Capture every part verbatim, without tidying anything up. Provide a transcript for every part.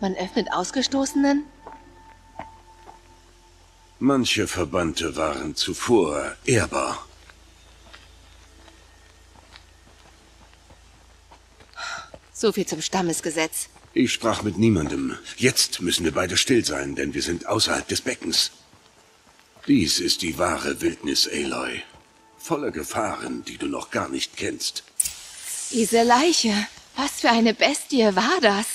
Man öffnet Ausgestoßenen? Manche Verbannte waren zuvor ehrbar. So viel zum Stammesgesetz. Ich sprach mit niemandem. Jetzt müssen wir beide still sein, denn wir sind außerhalb des Beckens. Dies ist die wahre Wildnis, Aloy. Voller Gefahren, die du noch gar nicht kennst. Diese Leiche, was für eine Bestie war das?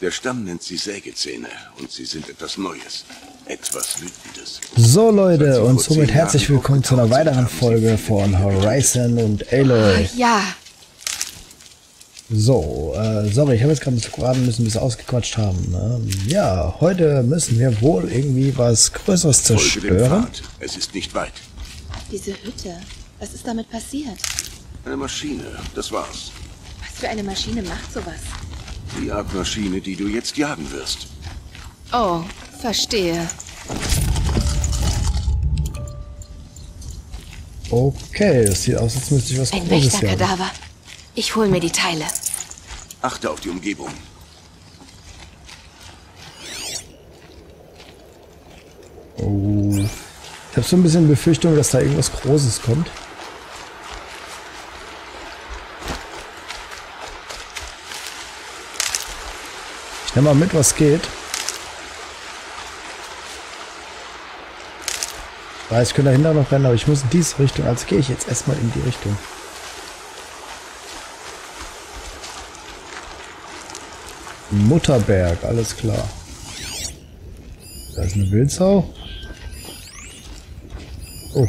Der Stamm nennt sie Sägezähne und sie sind etwas Neues, etwas Wütendes. So Leute, und somit herzlich willkommen zu einer weiteren Folge von Horizon und Aloy. Ah, ja. So, äh, sorry, ich habe jetzt gerade ein bisschen warten müssen, bis wir ausgequatscht haben. Ähm, ja, heute müssen wir wohl irgendwie was Größeres zerstören. Es ist nicht weit. Diese Hütte, was ist damit passiert? Eine Maschine, das war's. Was für eine Maschine macht sowas? Die Art Maschine, die du jetzt jagen wirst. Oh, verstehe. Okay, das sieht aus, als müsste ich was Großes jagen. Ein echter Kadaver. Ich hole mir die Teile. Achte auf die Umgebung. Oh. Ich habe so ein bisschen Befürchtung, dass da irgendwas Großes kommt. Ich nehme mal mit, was geht. Ich weiß, ich könnte dahinter noch rennen, aber ich muss in diese Richtung. Also gehe ich jetzt erstmal in die Richtung. Mutterberg, alles klar. Da ist eine Wildsau. Oh.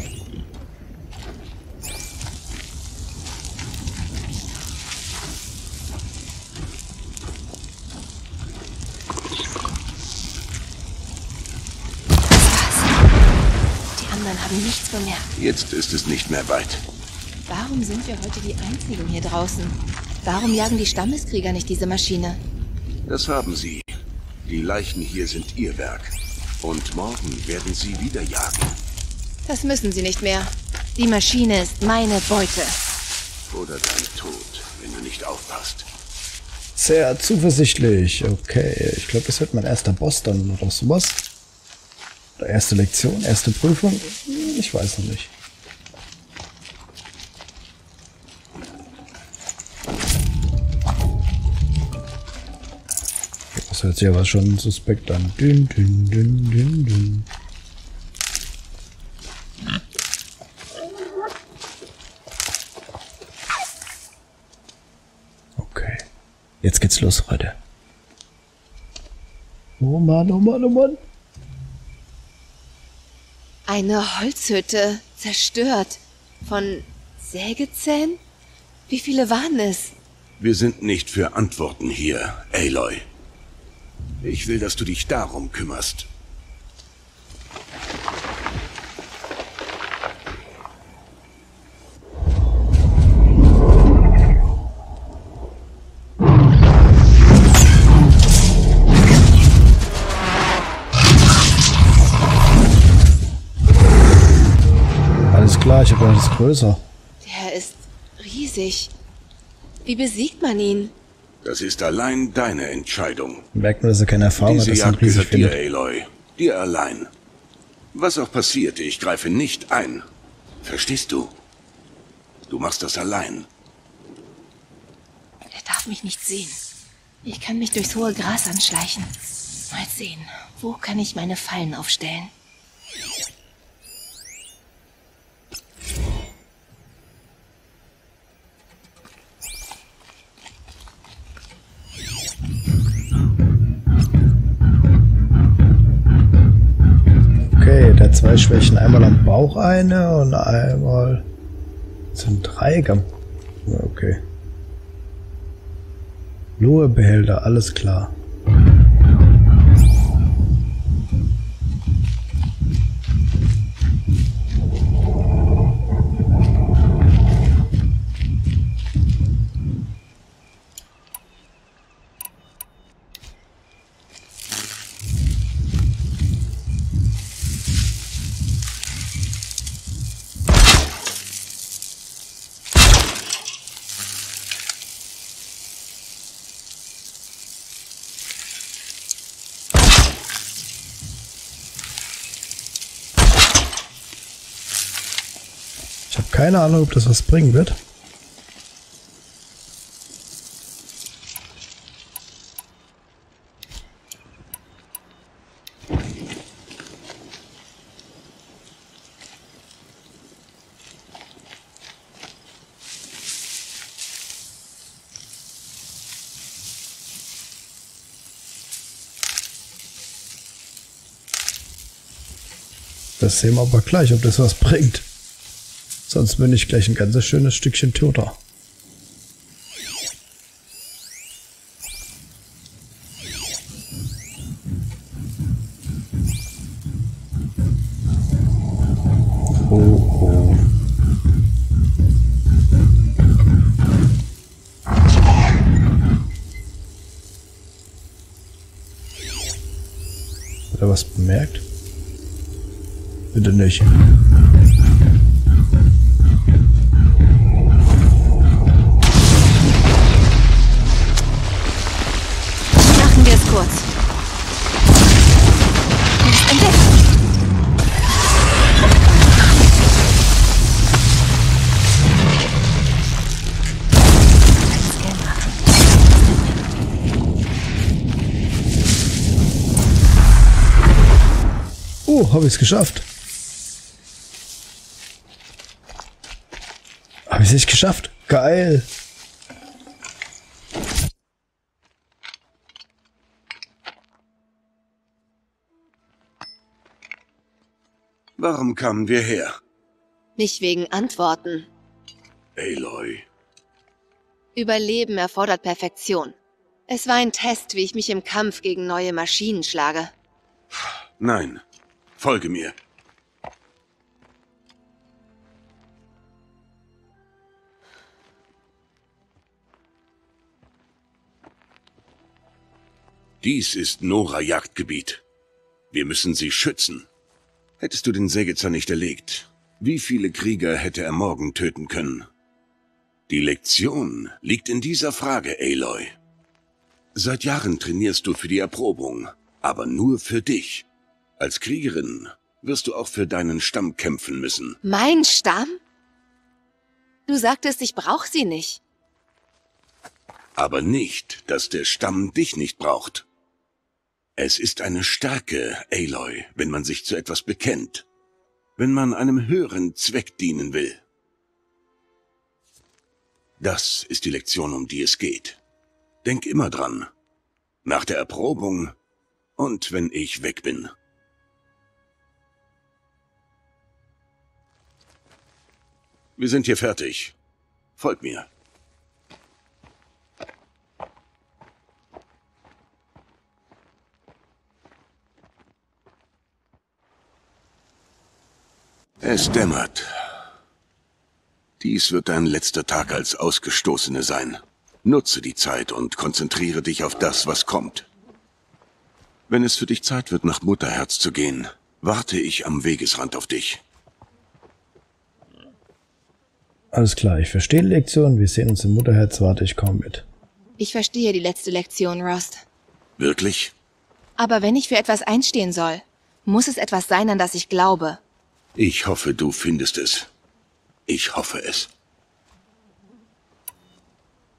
Nichts bemerkt. Jetzt ist es nicht mehr weit. Warum sind wir heute die Einzigen hier draußen? Warum jagen die Stammeskrieger nicht diese Maschine? Das haben sie. Die Leichen hier sind ihr Werk. Und morgen werden sie wieder jagen. Das müssen sie nicht mehr. Die Maschine ist meine Beute. Oder dein Tod, wenn du nicht aufpasst. Sehr zuversichtlich. Okay, ich glaube, das wird mein erster Boss dann oder sowas. Erste Lektion, erste Prüfung? Ich weiß noch nicht. Das hört sich aber schon suspekt an. Dün, dün, dün, dün, dün. Okay. Jetzt geht's los, Leute. Oh Mann, oh Mann, oh Mann. Eine Holzhütte, zerstört, von Sägezähnen? Wie viele waren es? Wir sind nicht für Antworten hier, Aloy. Ich will, dass du dich darum kümmerst. Ich habe alles größer. Der ist riesig. Wie besiegt man ihn? Das ist allein deine Entscheidung. Merkt man, dass er keine Erfahrung hat, dass er riesig findet. Diese Jagd gehört dir, Aloy. Dir allein. Was auch passiert, ich greife nicht ein. Verstehst du? Du machst das allein. Er darf mich nicht sehen. Ich kann mich durchs hohe Gras anschleichen. Mal sehen, wo kann ich meine Fallen aufstellen? Zwei Schwächen, einmal am Bauch eine und einmal zum Dreieck am... Okay. Luhrbehälter, alles klar. Keine Ahnung, ob das was bringen wird. Das sehen wir aber gleich, ob das was bringt. Sonst bin ich gleich ein ganzes schönes Stückchen toter. Oh, oh. Hat er was bemerkt? Bitte nicht. Machen wir es kurz. Er ist entdeckt. Oh, habe ich es geschafft. Habe ich es nicht geschafft? Geil! Warum kamen wir her? Nicht wegen Antworten. Aloy. Überleben erfordert Perfektion. Es war ein Test, wie ich mich im Kampf gegen neue Maschinen schlage. Nein, folge mir. Dies ist Nora-Jagdgebiet. Wir müssen sie schützen. Hättest du den Sägezahn nicht erlegt, wie viele Krieger hätte er morgen töten können? Die Lektion liegt in dieser Frage, Aloy. Seit Jahren trainierst du für die Erprobung, aber nur für dich. Als Kriegerin wirst du auch für deinen Stamm kämpfen müssen. Mein Stamm? Du sagtest, ich brauche sie nicht. Aber nicht, dass der Stamm dich nicht braucht. Es ist eine Stärke, Aloy, wenn man sich zu etwas bekennt. Wenn man einem höheren Zweck dienen will. Das ist die Lektion, um die es geht. Denk immer dran. Nach der Erprobung und wenn ich weg bin. Wir sind hier fertig. Folgt mir. Es dämmert. Dies wird dein letzter Tag als Ausgestoßene sein. Nutze die Zeit und konzentriere dich auf das, was kommt. Wenn es für dich Zeit wird, nach Mutterherz zu gehen, warte ich am Wegesrand auf dich. Alles klar, ich verstehe die Lektion. Wir sehen uns im Mutterherz. Warte, ich komme mit. Ich verstehe die letzte Lektion, Rost. Wirklich? Aber wenn ich für etwas einstehen soll, muss es etwas sein, an das ich glaube. Ich hoffe, du findest es. Ich hoffe es.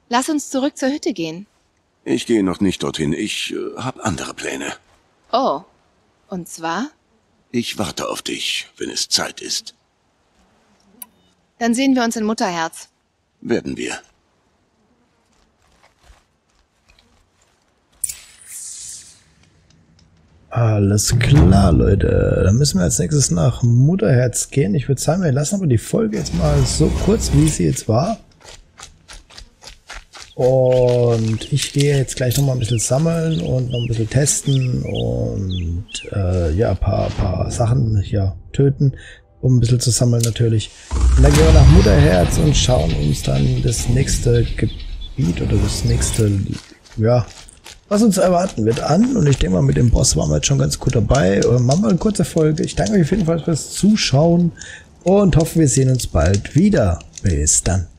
Lass uns zurück zur Hütte gehen. Ich gehe noch nicht dorthin. Ich äh, habe andere Pläne. Oh, und zwar? Ich warte auf dich, wenn es Zeit ist. Dann sehen wir uns in Mutterherz. Werden wir. Alles klar, Leute. Dann müssen wir als nächstes nach Mutterherz gehen. Ich würde sagen, wir lassen aber die Folge jetzt mal so kurz, wie sie jetzt war. Und ich gehe jetzt gleich nochmal ein bisschen sammeln und noch ein bisschen testen und äh, ja, ein paar, paar Sachen ja, töten, um ein bisschen zu sammeln natürlich. Und dann gehen wir nach Mutterherz und schauen uns dann das nächste Gebiet oder das nächste, ja, was uns erwarten wird an, und ich denke mal, mit dem Boss waren wir jetzt schon ganz gut dabei. Machen wir eine kurze Folge. Ich danke euch auf jeden Fall fürs Zuschauen und hoffe, wir sehen uns bald wieder. Bis dann.